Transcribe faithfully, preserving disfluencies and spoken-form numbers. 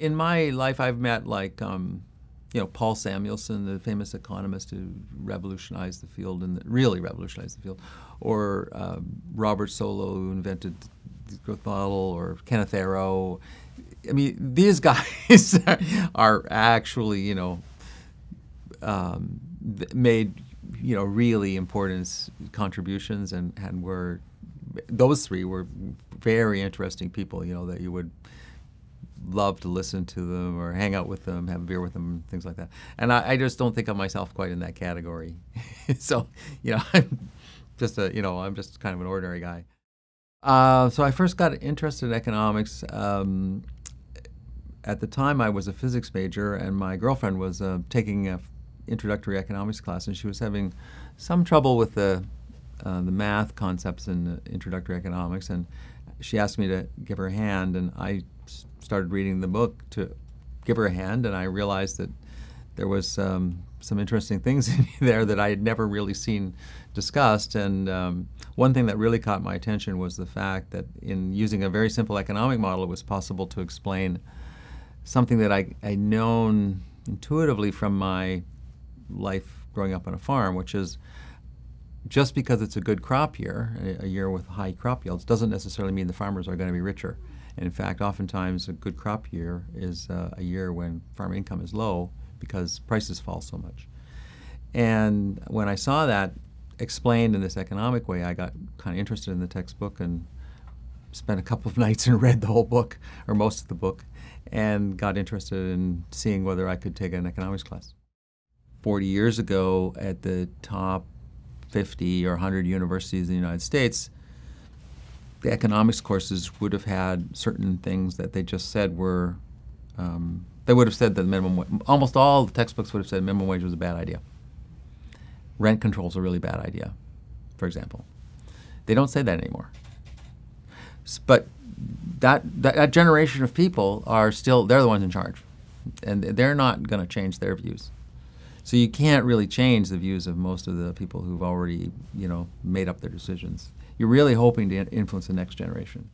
In my life, I've met, like, um, you know, Paul Samuelson, the famous economist who revolutionized the field, and really revolutionized the field, or um, Robert Solow, who invented the growth model, or Kenneth Arrow. I mean, these guys are actually, you know, um, made, you know, really important contributions, and, and were, those three were very interesting people, you know, that you would love to listen to them or hang out with them, have a beer with them, things like that. And I, I just don't think of myself quite in that category. So, you know, I'm just a, you know, I'm just kind of an ordinary guy. Uh, so I first got interested in economics. Um, at the time, I was a physics major, and my girlfriend was uh, taking a introductory economics class, and she was having some trouble with the uh, the math concepts in introductory economics, and she asked me to give her a hand, and I started reading the book to give her a hand, and I realized that there was um, some interesting things in there that I had never really seen discussed. And um, one thing that really caught my attention was the fact that in using a very simple economic model, it was possible to explain something that I I'd known intuitively from my life growing up on a farm, which is just because it's a good crop year, a year with high crop yields, doesn't necessarily mean the farmers are going to be richer. And in fact, oftentimes a good crop year is uh, a year when farm income is low because prices fall so much. And when I saw that explained in this economic way, I got kind of interested in the textbook and spent a couple of nights and read the whole book, or most of the book, and got interested in seeing whether I could take an economics class. forty years ago, at the top fifty or one hundred universities in the United States, the economics courses would have had certain things that they just said were, um, they would have said that minimum wage, almost all the textbooks would have said minimum wage was a bad idea. Rent control's a really bad idea, for example. They don't say that anymore. But that, that, that generation of people are still, they're the ones in charge. And they're not gonna change their views. So you can't really change the views of most of the people who've already, you know, made up their decisions. You're really hoping to influence the next generation.